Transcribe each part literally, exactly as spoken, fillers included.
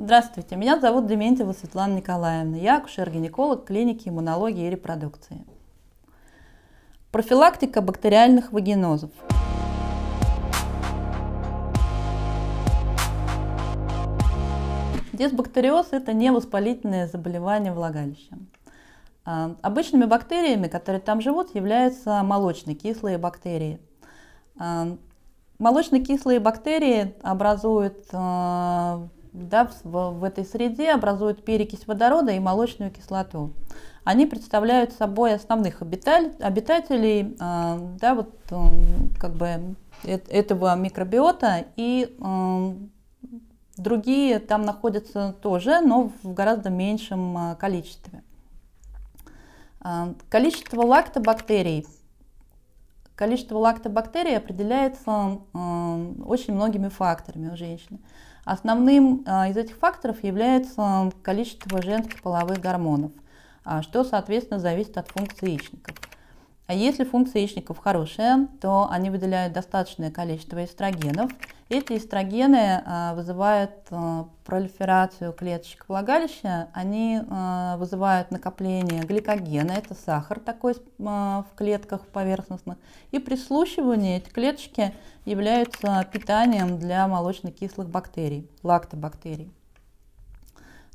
Здравствуйте, меня зовут Дементьева Светлана Николаевна, я акушер-гинеколог клиники иммунологии и репродукции. Профилактика бактериальных вагинозов. Дисбактериоз – это невоспалительное заболевание влагалища. Обычными бактериями, которые там живут, являются молочнокислые бактерии. Молочнокислые бактерии образуют, да, в этой среде образуют перекись водорода и молочную кислоту. Они представляют собой основных обитателей, да, вот, как бы, этого микробиота, и другие там находятся тоже, но в гораздо меньшем количестве. Количество лактобактерий. Количество лактобактерий определяется очень многими факторами у женщины. Основным из этих факторов является количество женских половых гормонов, что, соответственно, зависит от функции яичников. А если функция яичников хорошая, то они выделяют достаточное количество эстрогенов. Эти эстрогены вызывают пролиферацию клеточек влагалища, они вызывают накопление гликогена, это сахар такой в клетках поверхностных, и прислущивание, эти клеточки являются питанием для молочнокислых бактерий, лактобактерий.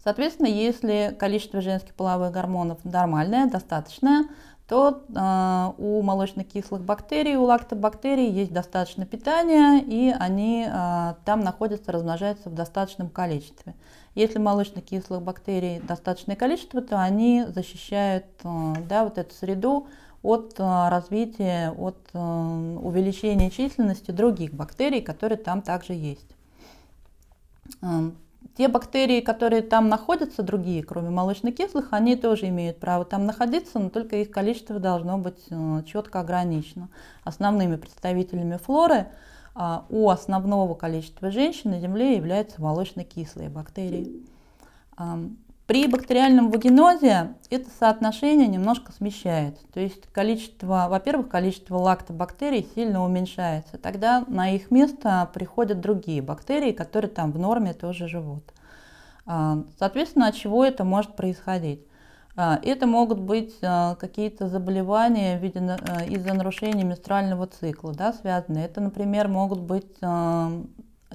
Соответственно, если количество женских половых гормонов нормальное, достаточное, то э, у молочнокислых бактерий, у лактобактерий есть достаточно питания, и они э, там находятся, размножаются в достаточном количестве. Если молочнокислых бактерий достаточное количество, то они защищают э, да, вот эту среду от э, развития, от э, увеличения численности других бактерий, которые там также есть. Те бактерии, которые там находятся, другие, кроме молочнокислых, они тоже имеют право там находиться, но только их количество должно быть четко ограничено. Основными представителями флоры у основного количества женщин на Земле являются молочнокислые бактерии. При бактериальном вагинозе это соотношение немножко смещается. То есть количество, во-первых, количество лактобактерий сильно уменьшается. Тогда на их место приходят другие бактерии, которые там в норме тоже живут. Соответственно, от чего это может происходить? Это могут быть какие-то заболевания из-за нарушения менструального цикла, да, связанные. Это, например, могут быть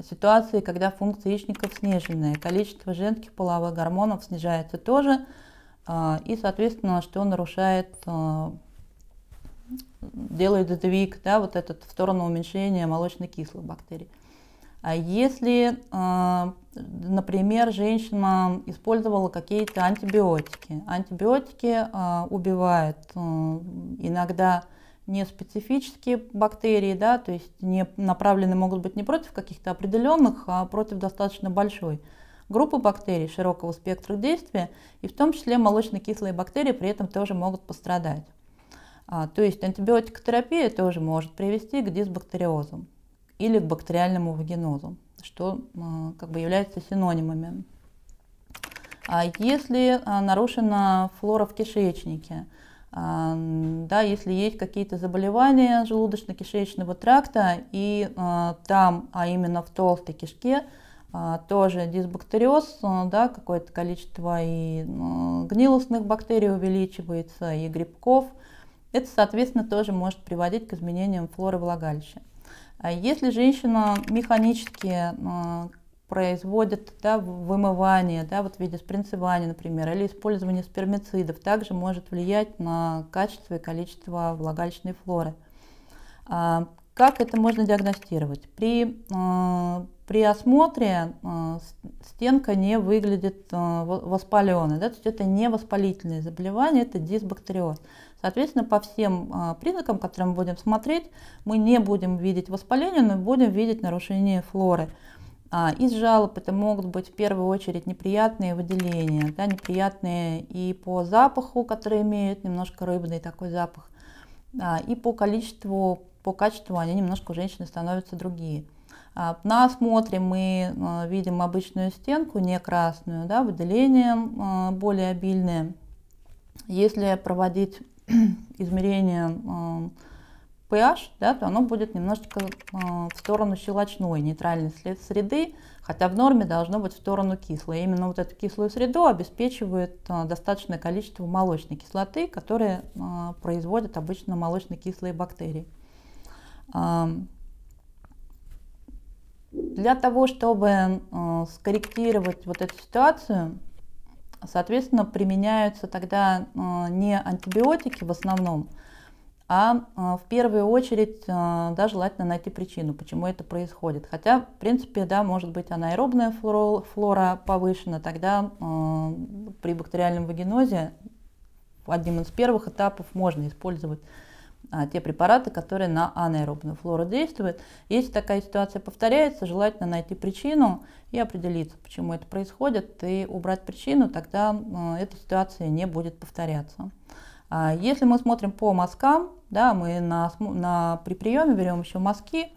ситуации, когда функция яичников сниженная, количество женских половых гормонов снижается тоже, и, соответственно, что нарушает, делает сдвиг, да, вот этот в сторону уменьшения молочнокислых бактерий. А если, например, женщина использовала какие-то антибиотики, антибиотики убивают иногда неспецифические бактерии, да, то есть не направлены могут быть не против каких-то определенных, а против достаточно большой группы бактерий широкого спектра действия, и в том числе молочнокислые бактерии при этом тоже могут пострадать. А, то есть антибиотикотерапия тоже может привести к дисбактериозу или к бактериальному вагинозу, что а, как бы является синонимами. А если а, нарушена флора в кишечнике, да, если есть какие-то заболевания желудочно-кишечного тракта, и а, там, а именно в толстой кишке, а, тоже дисбактериоз, а, да, какое-то количество и а, гнилостных бактерий увеличивается, и грибков, это, соответственно, тоже может приводить к изменениям флоры влагалища. А если женщина механически а, производят, да, вымывание, да, вот в виде спринцевания, например, или использование спермицидов, также может влиять на качество и количество влагалищной флоры. А, как это можно диагностировать? При, а, при осмотре а, стенка не выглядит а, воспаленной, да, то есть это не воспалительное заболевание, это дисбактериоз. Соответственно, по всем а, признакам, которые мы будем смотреть, мы не будем видеть воспаление, но будем видеть нарушение флоры. Из жалоб это могут быть в первую очередь неприятные выделения, да, неприятные и по запаху, которые имеют немножко рыбный такой запах, да, и по количеству, по качеству они немножко у женщины становятся другие. На осмотре мы видим обычную стенку, не красную, да, выделение более обильное. Если проводить измерение pH, да, то оно будет немножечко в сторону щелочной, нейтральной среды, хотя в норме должно быть в сторону кислой. И именно вот эту кислую среду обеспечивает достаточное количество молочной кислоты, которые производят обычно молочнокислые бактерии. Для того, чтобы скорректировать вот эту ситуацию, соответственно, применяются тогда не антибиотики в основном, а в первую очередь, да, желательно найти причину, почему это происходит. Хотя, в принципе, да, может быть анаэробная флора повышена, тогда э, при бактериальном вагинозе одним из первых этапов можно использовать э, те препараты, которые на анаэробную флору действуют. Если такая ситуация повторяется, желательно найти причину и определиться, почему это происходит, и убрать причину, тогда э, эта ситуация не будет повторяться. Если мы смотрим по мазкам, да, мы на, на, при приеме берем еще мазки,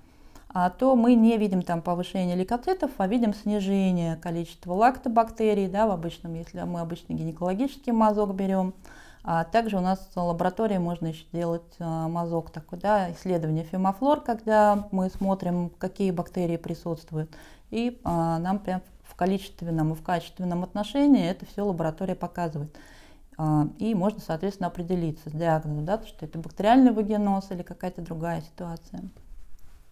а, то мы не видим там повышения лейкоцитов, а видим снижение количества лактобактерий, да, в обычном, если мы обычный гинекологический мазок берем. А также у нас в лаборатории можно еще делать а, мазок такой, да, исследование фемофлор, когда мы смотрим, какие бактерии присутствуют. И а, нам прям в количественном и в качественном отношении это все лаборатория показывает. И можно, соответственно, определиться с диагнозом, да, что это бактериальный вагиноз или какая-то другая ситуация.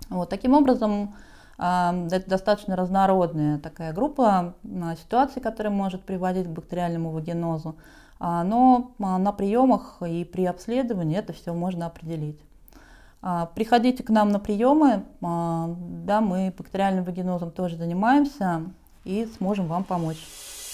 Вот, таким образом, это достаточно разнородная такая группа ситуаций, которая может приводить к бактериальному вагинозу. Но на приемах и при обследовании это все можно определить. Приходите к нам на приемы, да, мы бактериальным вагинозом тоже занимаемся и сможем вам помочь.